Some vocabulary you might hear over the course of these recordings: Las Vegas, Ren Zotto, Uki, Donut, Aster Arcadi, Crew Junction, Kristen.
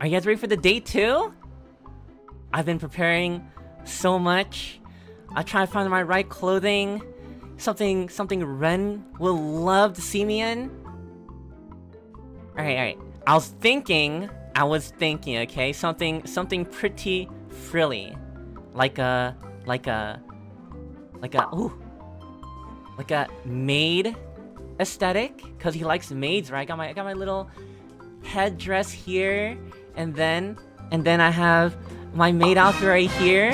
Are you guys ready for the day two? I've been preparing so much. I try to find my right clothing. Something Ren will love to see me in. Alright. I was thinking, okay? Something pretty frilly. Like a maid aesthetic. Cause he likes maids, right? I got my little headdress here, and then I have my maid outfit right here.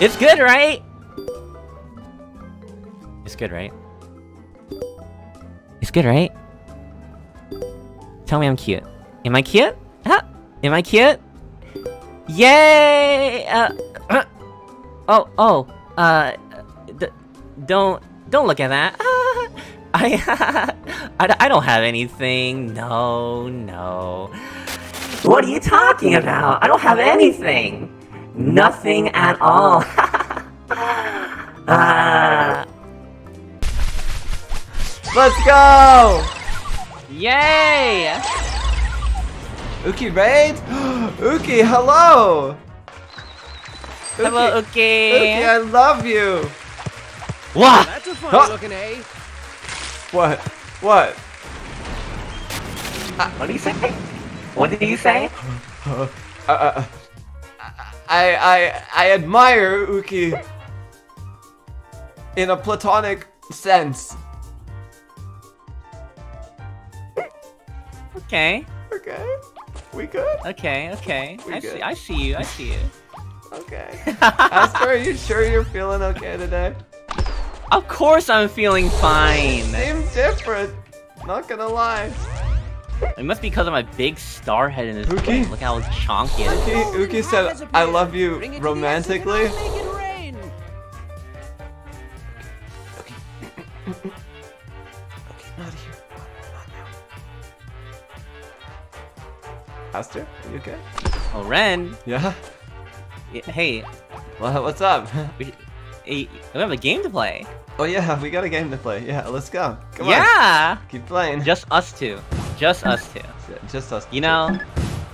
It's good, right? It's good, right? It's good, right? Tell me I'm cute. Am I cute? Huh? Am I cute? Yay! Don't look at that. I don't have anything. No. What are you talking about? I don't have anything. Nothing at all. Let's go! Yay! Uki raid? Uki, hello! Hello, Uki. Uki, I love you. What? That's a fun looking A. What? What do you say? I admire Uki in a platonic sense. Okay. We good? Okay. I see you. Okay. Aster, are you sure you're feeling okay today? Of course I'm feeling fine! Seems different, not gonna lie. It must be because of my big star head in this place. Look how chonky it is. Uki said, I love you romantically. Okay. Not here. Not now. Aster, you okay? Oh, Ren? Yeah? Hey. Well, what's up? We have a game to play. Oh yeah, we got a game to play. Yeah, let's go. Come on. Keep playing. Just us two. Just us two. You know.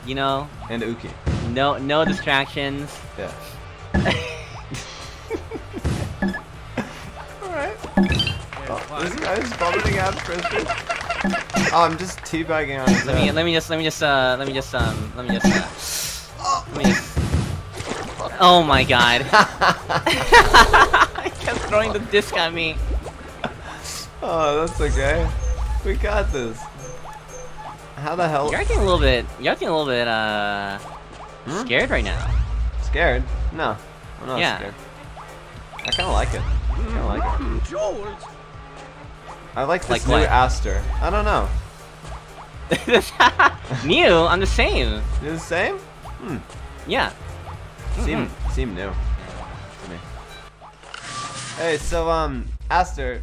And Uki. No distractions. Yeah. Alright. Oh, this guy's vomiting out Kristen. Oh, I'm just teabagging on his Let me just Oh my god. I kept throwing the disc at me. Oh, that's okay. We got this. How the hell? You're acting a little bit, scared right now. Scared? No. I'm not scared. I kinda like it. George! I like this new Aster. I don't know. New? I'm the same. You're the same? Yeah. Seem new to me. Hey, so Aster,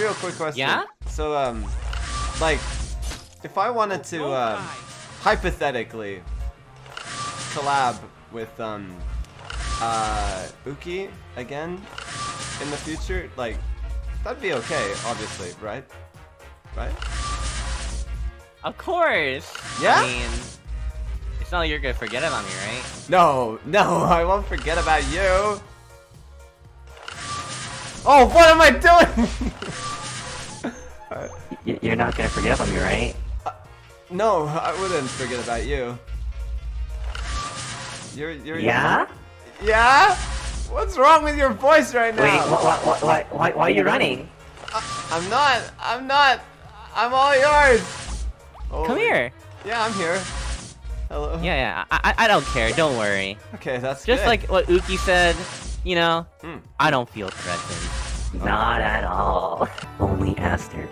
real quick question. Yeah. So like, if I wanted to hypothetically collab with Uki again in the future, like that'd be okay, obviously, right? Right? Of course. Yeah. I mean, it's not like you're gonna forget about me, right? No, I won't forget about you. Oh, what am I doing? You're not gonna forget about me, right? No, I wouldn't forget about you. You're. Yeah. Yeah. What's wrong with your voice right now? Wait, why are you running? I'm not. I'm all yours. Oh, come here. Yeah, I'm here. Hello? Yeah, I don't care, don't worry. Okay, that's good. Just like what Uki said, you know, I don't feel threatened. Not at all. Only Aster.